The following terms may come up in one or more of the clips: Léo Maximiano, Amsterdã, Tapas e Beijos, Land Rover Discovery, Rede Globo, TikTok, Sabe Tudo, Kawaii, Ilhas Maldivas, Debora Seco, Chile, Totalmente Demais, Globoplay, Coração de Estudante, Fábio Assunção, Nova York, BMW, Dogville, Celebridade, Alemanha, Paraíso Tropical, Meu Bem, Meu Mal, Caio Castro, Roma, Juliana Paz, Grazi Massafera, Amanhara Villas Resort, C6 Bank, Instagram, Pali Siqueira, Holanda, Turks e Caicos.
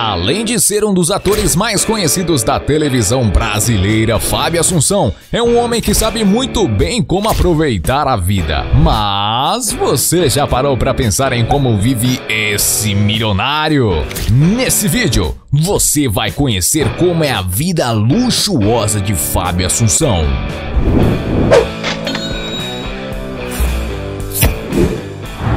Além de ser um dos atores mais conhecidos da televisão brasileira, Fábio Assunção é um homem que sabe muito bem como aproveitar a vida. Mas você já parou para pensar em como vive esse milionário? Nesse vídeo, você vai conhecer como é a vida luxuosa de Fábio Assunção.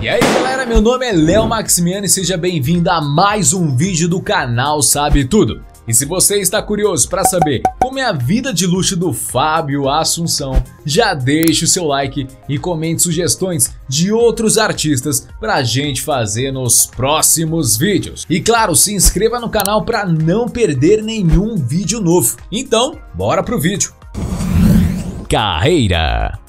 E aí, galera, meu nome é Léo Maximiano e seja bem-vindo a mais um vídeo do canal Sabe Tudo. E se você está curioso para saber como é a vida de luxo do Fábio Assunção, já deixe o seu like e comente sugestões de outros artistas para a gente fazer nos próximos vídeos. E claro, se inscreva no canal para não perder nenhum vídeo novo. Então, bora pro vídeo. Carreira.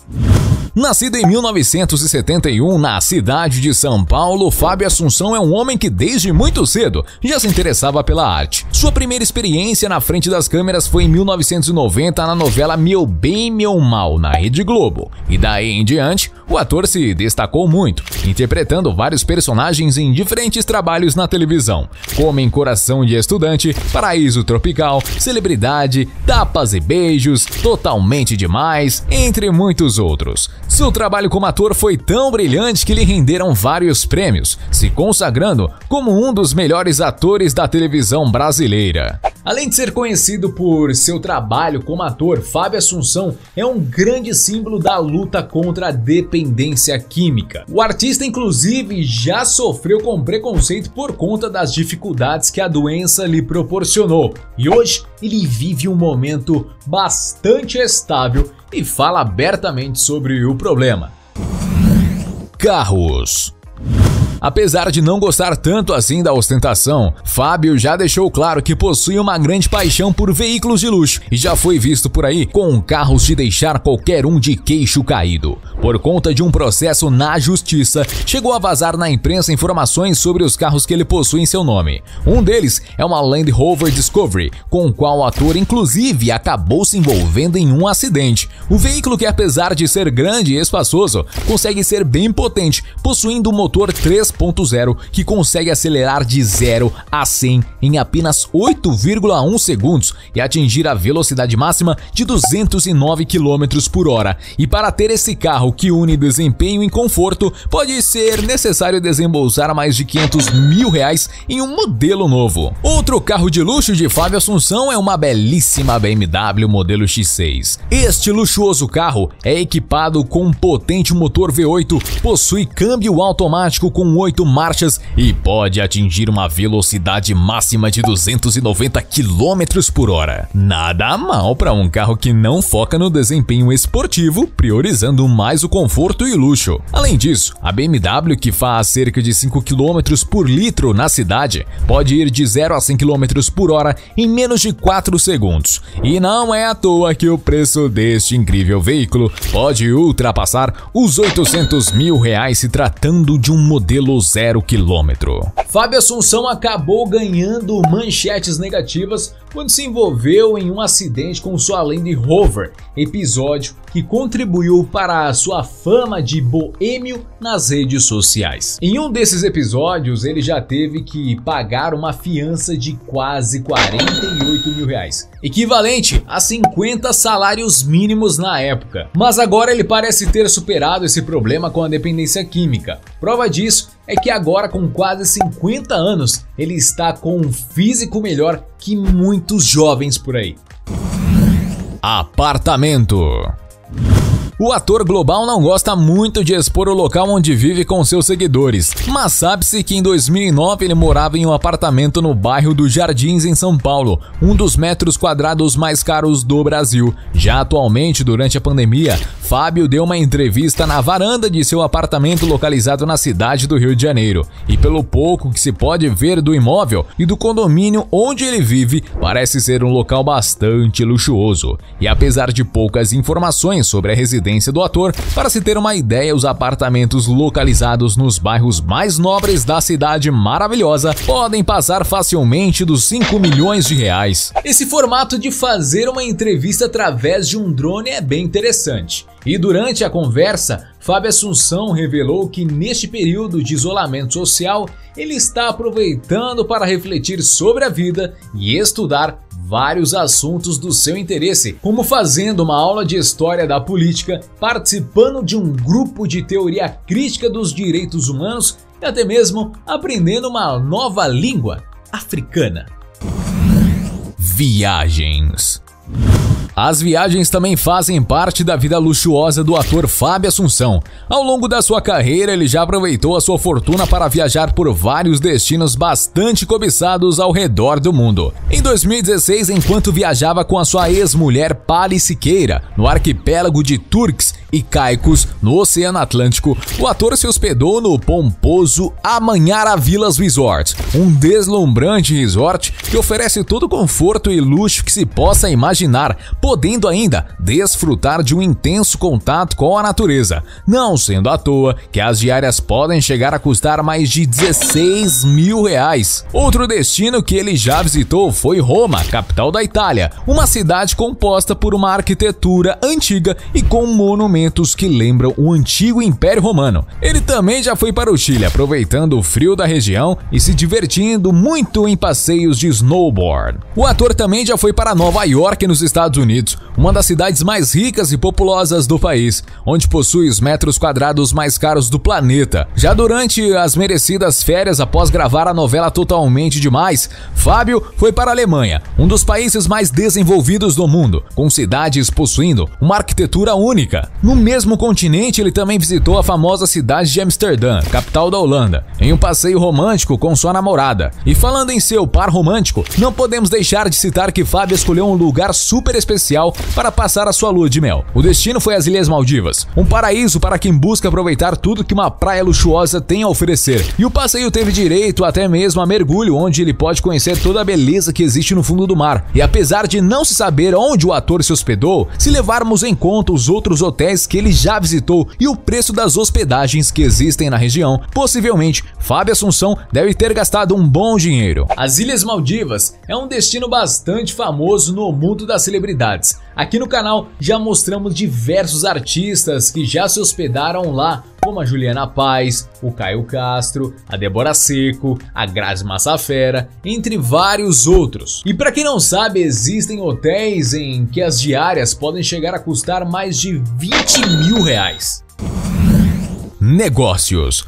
Nascido em 1971 na cidade de São Paulo, Fábio Assunção é um homem que desde muito cedo já se interessava pela arte. Sua primeira experiência na frente das câmeras foi em 1990 na novela Meu Bem, Meu Mal, na Rede Globo. E daí em diante, o ator se destacou muito, interpretando vários personagens em diferentes trabalhos na televisão, como em Coração de Estudante, Paraíso Tropical, Celebridade, Tapas e Beijos, Totalmente Demais, entre muitos outros. Seu trabalho como ator foi tão brilhante que lhe renderam vários prêmios, se consagrando como um dos melhores atores da televisão brasileira. Além de ser conhecido por seu trabalho como ator, Fábio Assunção é um grande símbolo da luta contra a dependência química. O artista, inclusive, já sofreu com preconceito por conta das dificuldades que a doença lhe proporcionou. E hoje ele vive um momento bastante estável e fala abertamente sobre o problema. Carros. Apesar de não gostar tanto assim da ostentação, Fábio já deixou claro que possui uma grande paixão por veículos de luxo e já foi visto por aí com carros de deixar qualquer um de queixo caído. Por conta de um processo na justiça, chegou a vazar na imprensa informações sobre os carros que ele possui em seu nome. Um deles é uma Land Rover Discovery, com o qual o ator inclusive acabou se envolvendo em um acidente. O veículo que, apesar de ser grande e espaçoso, consegue ser bem potente, possuindo um motor 3.0 que consegue acelerar de 0 a 100 em apenas 8,1 segundos e atingir a velocidade máxima de 209 km por hora. E para ter esse carro que une desempenho e conforto, pode ser necessário desembolsar mais de R$500 mil em um modelo novo. Outro carro de luxo de Fábio Assunção é uma belíssima BMW modelo X6. Este luxuoso carro é equipado com um potente motor V8, possui câmbio automático com 8 marchas e pode atingir uma velocidade máxima de 290 km por hora. Nada mal para um carro que não foca no desempenho esportivo, priorizando mais o conforto e luxo. Além disso, a BMW, que faz cerca de 5 km por litro na cidade, pode ir de 0 a 100 km por hora em menos de 4 segundos. E não é à toa que o preço deste incrível veículo pode ultrapassar os R$800 mil se tratando de um modelo 0 km. Fábio Assunção acabou ganhando manchetes negativas quando se envolveu em um acidente com sua Land Rover, episódio que contribuiu para a sua fama de boêmio nas redes sociais. Em um desses episódios, ele já teve que pagar uma fiança de quase R$48 mil, equivalente a 50 salários mínimos na época. Mas agora ele parece ter superado esse problema com a dependência química. Prova disso é que agora, com quase 50 anos, ele está com um físico melhor que muitos jovens por aí. Apartamento. O ator global não gosta muito de expor o local onde vive com seus seguidores, mas sabe-se que em 2009 ele morava em um apartamento no bairro dos Jardins, em São Paulo, um dos metros quadrados mais caros do Brasil. Já atualmente, durante a pandemia, Fábio deu uma entrevista na varanda de seu apartamento localizado na cidade do Rio de Janeiro, e pelo pouco que se pode ver do imóvel e do condomínio onde ele vive, parece ser um local bastante luxuoso. E apesar de poucas informações sobre a residência referência do ator. Para se ter uma ideia, os apartamentos localizados nos bairros mais nobres da cidade maravilhosa podem passar facilmente dos 5 milhões de reais. Esse formato de fazer uma entrevista através de um drone é bem interessante. E durante a conversa, Fábio Assunção revelou que neste período de isolamento social, ele está aproveitando para refletir sobre a vida e estudar vários assuntos do seu interesse, como fazendo uma aula de história da política, participando de um grupo de teoria crítica dos direitos humanos e até mesmo aprendendo uma nova língua africana. Viagens. As viagens também fazem parte da vida luxuosa do ator Fábio Assunção. Ao longo da sua carreira, ele já aproveitou a sua fortuna para viajar por vários destinos bastante cobiçados ao redor do mundo. Em 2016, enquanto viajava com a sua ex-mulher Pali Siqueira, no arquipélago de Turks e Caicos, no Oceano Atlântico, o ator se hospedou no pomposo Amanhara Villas Resort, um deslumbrante resort que oferece todo o conforto e luxo que se possa imaginar, podendo ainda desfrutar de um intenso contato com a natureza. Não sendo à toa que as diárias podem chegar a custar mais de 16 mil reais. Outro destino que ele já visitou foi Roma, capital da Itália, uma cidade composta por uma arquitetura antiga e com monumentos que lembram o antigo Império Romano. Ele também já foi para o Chile, aproveitando o frio da região e se divertindo muito em passeios de snowboard. O ator também já foi para Nova York, nos Estados Unidos, uma das cidades mais ricas e populosas do país, onde possui os metros quadrados mais caros do planeta. Já durante as merecidas férias após gravar a novela Totalmente Demais, Fábio foi para a Alemanha, um dos países mais desenvolvidos do mundo, com cidades possuindo uma arquitetura única. No mesmo continente, ele também visitou a famosa cidade de Amsterdã, capital da Holanda, em um passeio romântico com sua namorada. E falando em seu par romântico, não podemos deixar de citar que Fábio escolheu um lugar super especial para passar a sua lua de mel. O destino foi as Ilhas Maldivas, um paraíso para quem busca aproveitar tudo que uma praia luxuosa tem a oferecer. E o passeio teve direito até mesmo a mergulho, onde ele pode conhecer toda a beleza que existe no fundo do mar. E apesar de não se saber onde o ator se hospedou, se levarmos em conta os outros hotéis que ele já visitou e o preço das hospedagens que existem na região, possivelmente Fábio Assunção deve ter gastado um bom dinheiro. As Ilhas Maldivas é um destino bastante famoso no mundo das celebridades. Aqui no canal já mostramos diversos artistas que já se hospedaram lá, como a Juliana Paz, o Caio Castro, a Debora Seco, a Grazi Massafera, entre vários outros. E para quem não sabe, existem hotéis em que as diárias podem chegar a custar mais de 20 mil reais. Negócios.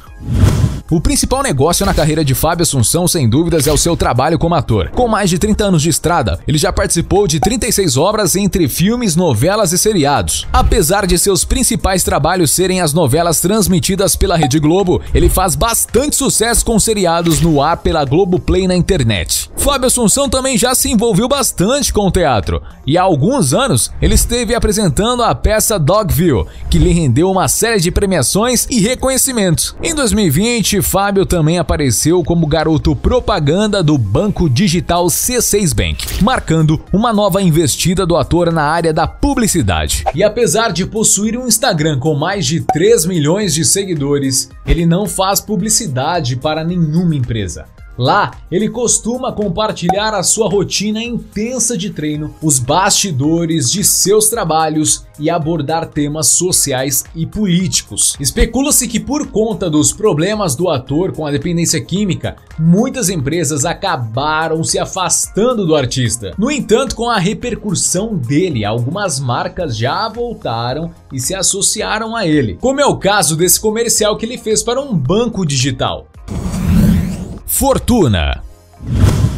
O principal negócio na carreira de Fábio Assunção, sem dúvidas, é o seu trabalho como ator. Com mais de 30 anos de estrada, ele já participou de 36 obras entre filmes, novelas e seriados. Apesar de seus principais trabalhos serem as novelas transmitidas pela Rede Globo, ele faz bastante sucesso com seriados no ar pela Globoplay na internet. Fábio Assunção também já se envolveu bastante com o teatro, e há alguns anos ele esteve apresentando a peça Dogville, que lhe rendeu uma série de premiações e reconhecimentos. Em 2020, Fábio também apareceu como garoto propaganda do banco digital C6 Bank, marcando uma nova investida do ator na área da publicidade. E apesar de possuir um Instagram com mais de 3 milhões de seguidores, ele não faz publicidade para nenhuma empresa. Lá, ele costuma compartilhar a sua rotina intensa de treino, os bastidores de seus trabalhos e abordar temas sociais e políticos. Especula-se que por conta dos problemas do ator com a dependência química, muitas empresas acabaram se afastando do artista. No entanto, com a repercussão dele, algumas marcas já voltaram e se associaram a ele, como é o caso desse comercial que ele fez para um banco digital. Fortuna.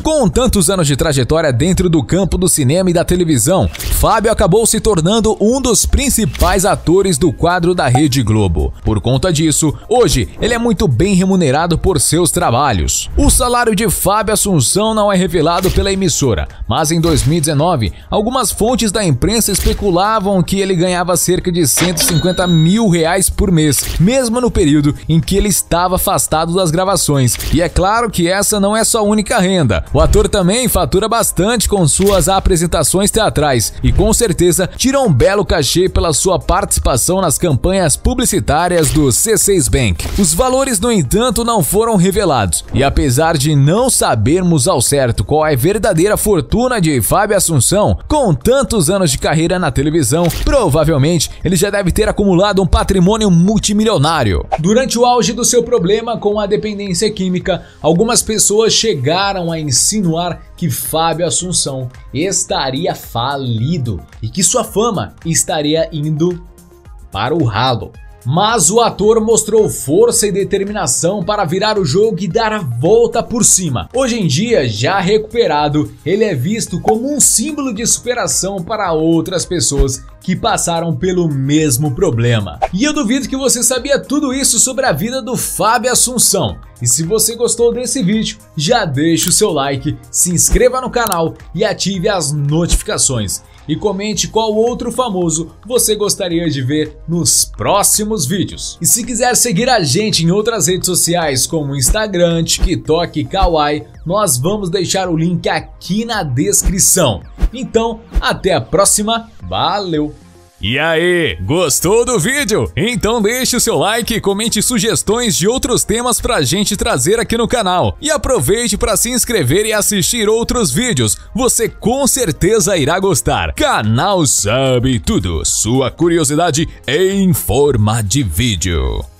Com tantos anos de trajetória dentro do campo do cinema e da televisão, Fábio acabou se tornando um dos principais atores do quadro da Rede Globo. Por conta disso, hoje ele é muito bem remunerado por seus trabalhos. O salário de Fábio Assunção não é revelado pela emissora, mas em 2019, algumas fontes da imprensa especulavam que ele ganhava cerca de 150 mil reais por mês, mesmo no período em que ele estava afastado das gravações. E é claro que essa não é sua única renda. O ator também fatura bastante com suas apresentações teatrais e com certeza tira um belo cachê pela sua participação nas campanhas publicitárias do C6 Bank. Os valores, no entanto, não foram revelados e apesar de não sabermos ao certo qual é a verdadeira fortuna de Fábio Assunção, com tantos anos de carreira na televisão, provavelmente ele já deve ter acumulado um patrimônio multimilionário. Durante o auge do seu problema com a dependência química, algumas pessoas chegaram a insinuar que Fábio Assunção estaria falido e que sua fama estaria indo para o ralo. Mas o ator mostrou força e determinação para virar o jogo e dar a volta por cima. Hoje em dia, já recuperado, ele é visto como um símbolo de superação para outras pessoas que passaram pelo mesmo problema. E eu duvido que você sabia tudo isso sobre a vida do Fábio Assunção. E se você gostou desse vídeo, já deixa o seu like, se inscreva no canal e ative as notificações. E comente qual outro famoso você gostaria de ver nos próximos vídeos. E se quiser seguir a gente em outras redes sociais como Instagram, TikTok e Kawaii, nós vamos deixar o link aqui na descrição. Então, até a próxima, valeu! E aí, gostou do vídeo? Então deixe o seu like e comente sugestões de outros temas pra gente trazer aqui no canal. E aproveite para se inscrever e assistir outros vídeos, você com certeza irá gostar. Canal Sabe Tudo, sua curiosidade em forma de vídeo.